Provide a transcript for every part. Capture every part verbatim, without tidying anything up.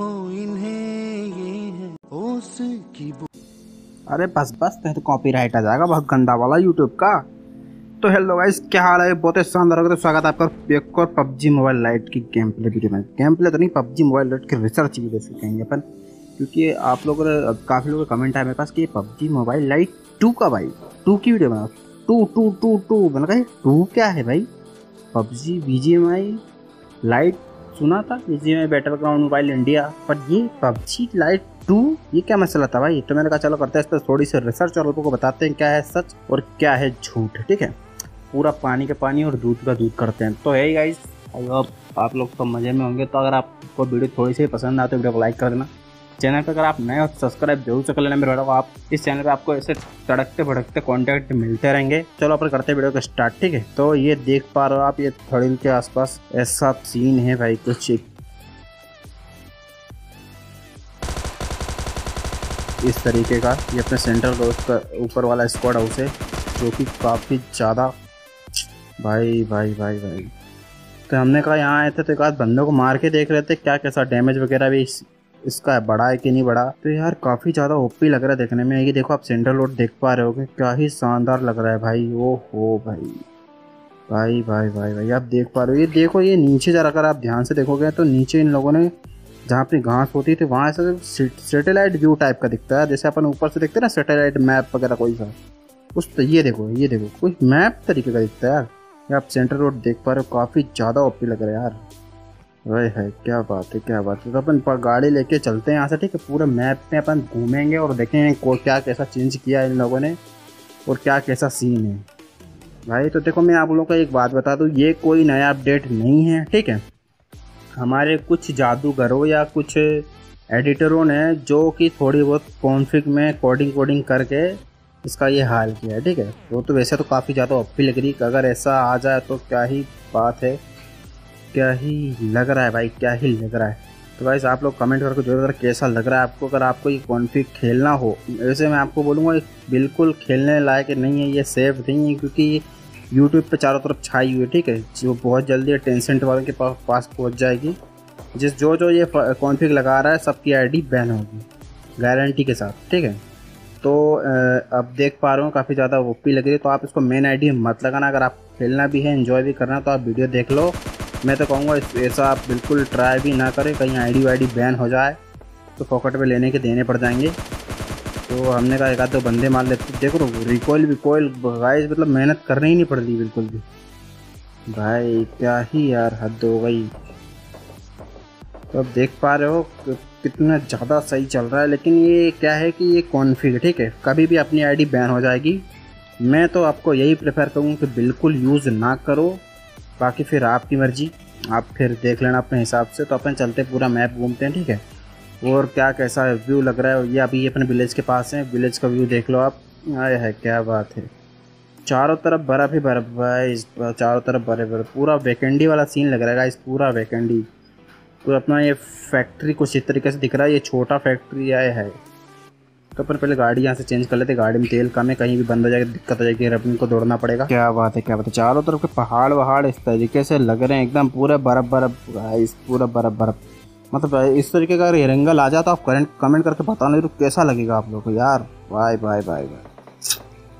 देखो इन्हें ये है ओस की। अरे बस बस, नहीं तो कॉपीराइट आ जाएगा बहुत गंदा वाला यूट्यूब का। तो हेलो गाइस, क्या हाल है? बहुत ही शानदार होगा। तो स्वागत है आपका एक और पबजी मोबाइल लाइट की गेम प्ले वीडियो में। गेम प्ले तो नहीं, पबजी मोबाइल लाइट की रिसर्च की वजह से कहेंगे अपन, क्योंकि आप लोगों ने काफ़ी लोगों का कमेंट आया मेरे पास कि पबजी मोबाइल लाइट टू का भाई टू की वीडियो बनाओ। टू टू टू टू मैंने कहा टू क्या है भाई? पबजी बीजीएमआई लाइट सुना था, बीजीएमआई बैटलग्राउंड मोबाइल इंडिया, पर ये पबजी लाइट टू, ये क्या मसला था भाई? तो मैंने कहा चलो करते हैं इस पर थोड़ी सी रिसर्च और लोगों को बताते हैं क्या है सच और क्या है झूठ। ठीक है, पूरा पानी का पानी और दूध का दूध करते हैं। तो है गाइस, अगर आप लोग तो मज़े में होंगे। तो अगर आपको वीडियो थोड़ी सी पसंद आते तो वीडियो को लाइक कर देना। चैनल पर अगर आप नए हो सब्सक्राइब जरूर कर लेना मेरे को। आप इस चैनल पे आपको ऐसे तड़कते भड़कते कॉन्टेंट मिलते रहेंगे। चलो अपन करते हैं वीडियो का स्टार्ट। ठीक है, तो ये देख पा रहे हो आप, ये थड़िल के आसपास ऐसा सीन है भाई कुछ। इस तरीके का ये अपने सेंट्रल रोड का ऊपर वाला स्क्वाड हाउस है, जो कि काफ़ी ज़्यादा भाई भाई भाई भाई। तो हमने कहा यहाँ आए थे तो एक आध बंदों को मार के देख रहे थे क्या कैसा डैमेज वगैरह भी इसका बड़ा है कि नहीं बड़ा। तो यार काफ़ी ज़्यादा ओपी लग रहा है देखने में। ये देखो आप सेंट्रल रोड देख पा रहे होगे, क्या ही शानदार लग रहा है भाई। ओ हो भाई भाई भाई भाई भाई, आप देख पा रहे हो। ये देखो, ये नीचे जा रहा, आप ध्यान से देखोगे तो नीचे इन लोगों ने जहाँ अपनी घास होती थी वहाँ ऐसा सेटेलाइट व्यू टाइप का दिखता है, जैसे अपन ऊपर से देखते हैं ना सेटेलाइट मैप वगैरह कोई सा उस। तो ये देखो, ये देखो कोई मैप तरीके का दिखता है यार। आप सेंट्रल रोड देख पा रहे हो, काफ़ी ज़्यादा ओपी लग रहा है यार। वही है, क्या बात है क्या बात है। तो अपन गाड़ी लेके चलते हैं यहाँ से। ठीक है, पूरे मैप में अपन घूमेंगे और देखेंगे को क्या कैसा चेंज किया इन लोगों ने और क्या कैसा सीन है भाई। तो देखो, मैं आप लोगों को एक बात बता दूँ, ये कोई नया अपडेट नहीं है। ठीक है, हमारे कुछ जादूगरों या कुछ एडिटरों ने जो कि थोड़ी बहुत कॉन्फ़िग में कोडिंग कोडिंग करके इसका ये हाल किया है। ठीक है, वो तो वैसे तो काफ़ी ज़्यादा ओपी लग रही, अगर ऐसा आ जाए तो क्या ही बात है, क्या ही लग रहा है भाई, क्या ही लग रहा है। तो गाइस, आप लोग कमेंट करके जरूर कैसा लग रहा है आपको। अगर आपको ये कॉन्फ़िग खेलना हो, वैसे मैं आपको बोलूँगा बिल्कुल खेलने लायक नहीं है, ये सेफ नहीं है, क्योंकि यूट्यूब पे चारों तरफ छाई हुई है। ठीक है, जो बहुत जल्दी टेंसेंट वालों के पास पहुँच जाएगी, जिस जो जो ये कॉन्फ़िग लगा रहा है सबकी आई डी बैन होगी गारंटी के साथ। ठीक है, तो अब देख पा रहे हो काफ़ी ज़्यादा ओपी लग रही है। तो आप इसको मेन आई डी मत लगाना। अगर आप खेलना भी है, इन्जॉय भी करना, तो आप वीडियो देख लो। मैं तो कहूँगा ऐसा आप बिल्कुल ट्राई भी ना करें, कहीं आईडी वाईडी बैन हो जाए तो पॉकेट में लेने के देने पड़ जाएंगे। तो हमने कहा एक आध दो बंदे मार लेते। देखो रिकॉइल विकॉइल गाइस, मतलब मेहनत करनी ही नहीं पड़ रही बिल्कुल भी भाई। क्या ही यार हद हो गई। तो अब देख पा रहे हो कितना ज़्यादा सही चल रहा है। लेकिन ये क्या है कि ये कॉन्फ़िग, ठीक है, कभी भी अपनी आईडी बैन हो जाएगी। मैं तो आपको यही प्रेफर करूँगा कि बिल्कुल यूज़ ना करो, बाकी फिर आपकी मर्जी, आप फिर देख लेना अपने हिसाब से। तो अपन चलते पूरा मैप घूमते हैं। ठीक है, और क्या कैसा व्यू लग रहा है। ये अभी अपने विलेज के पास है, विलेज का व्यू देख लो आप। आए है, क्या बात है, चारों तरफ बर्फ़ ही बर्फ भाई, चारों तरफ बर्फ बर्फ। पूरा वेकेंडी वाला सीन लग रहा है गाइस, पूरा वेकेंडी। तो अपना ये फैक्ट्री कुछ इस तरीके से दिख रहा है, ये छोटा फैक्ट्री आया है। तो अपन पहले गाड़ी यहाँ से चेंज कर लेते, गाड़ी में तेल कम है, कहीं भी बंद हो जाएगा दिक्कत हो जाएगी, अपन को दौड़ना पड़ेगा। क्या बात है क्या बात है, चारों तरफ के पहाड़ वहाड़ इस तरीके से लग रहे हैं, एकदम पूरा बर्फ़ बर्फ गाइस, पूरा बर्फ़ बर्फ। मतलब इस तरीके का अगर रंगल आ जाए तो आप करेंट कमेंट करके बताना तो कैसा लगेगा आप लोग को यार। Bye bye bye bye.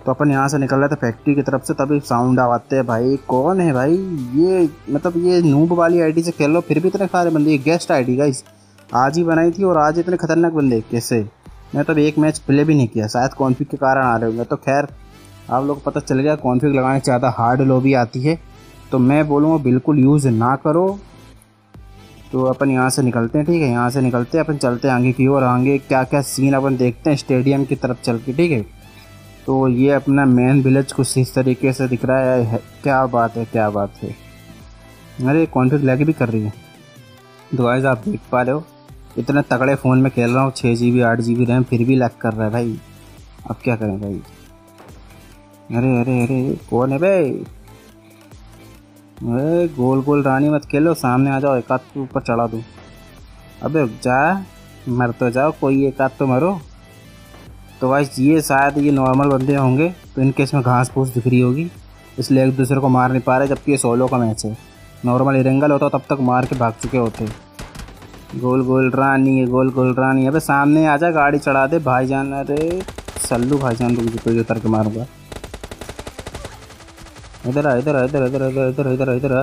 तो अपन यहाँ से निकल रहे थे फैक्ट्री की तरफ से, तभी साउंड आवाते हैं भाई। कौन है भाई ये? मतलब ये नूब वाली आई डी से खेल लो फिर भी इतने सारे बंदे, गेस्ट आई डी गाइस आज ही बनाई थी और आज इतने खतरनाक बंदे कैसे? मैं तो एक मैच प्ले भी नहीं किया, शायद कॉन्फ़िग के कारण आ रहे होंगे। तो खैर आप लोग पता चल गया, कॉन्फ़िग लगाने से ज़्यादा हार्ड लॉबी आती है, तो मैं बोलूँगा बिल्कुल यूज़ ना करो। तो अपन यहाँ से निकलते हैं। ठीक है, यहाँ से निकलते हैं अपन, चलते हैं आगे की ओर। आगे क्या क्या सीन अपन देखते हैं स्टेडियम की तरफ चल के। ठीक है, तो ये अपना मेन विलेज कुछ इस तरीके से दिख रहा है। क्या बात है क्या बात है, अरे कॉन्फ़िग लैग भी कर रही है। तो गाइस आप देख पा रहे हो, इतने तगड़े फ़ोन में खेल रहा हूँ, छः जी बी आठ जी बी रैम, फिर भी लैग कर रहा है भाई। अब क्या करें भाई। अरे अरे अरे कौन है भाई? अरे गोल गोल रानी मत खेलो, सामने आ जाओ, एक आध के ऊपर चढ़ा दूँ। अबे जा, मर तो जाओ, कोई एक आध तो मरो। तो भाई ये शायद ये नॉर्मल बंदे होंगे, तो इनके इसमें घास फूस दिख रही होगी, इसलिए एक दूसरे को मार नहीं पा रहे, जबकि ये सोलो का मैच है। नॉर्मल इरेंगल होता तब तक मार के भाग चुके होते। गोल गोल रानी है, गोल गोल रानी। अबे सामने आ जा, गाड़ी चढ़ा दे भाईजान। अरे सल्लू भाईजान, तुम मुझे कोई उतर के मारूंगा। इधर आ, इधर आ, इधर इधर इधर इधर इधर इधर आ।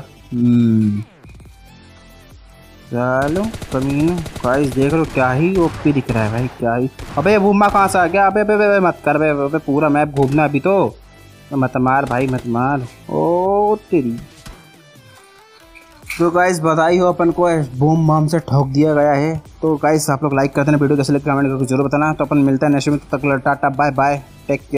चलो कमीना, गाइस देख लो क्या ही ओपी दिख रहा है भाई, क्या ही। अबे घूमा कहाँ से आ गया? अबे अबे मत कर बे, अबे पूरा मैप घूमना अभी तो। मत मार भाई, मत मार। ओ तेरी। तो गाइस बधाई हो, अपन को बूम माम से ठोक दिया गया है। तो गाइस आप लोग लाइक कर देना, वीडियो कैसे लगे कमेंट करके जरूर बताना। तो अपन मिलता है नेक्स्ट में, तब तक tata bye bye, take care.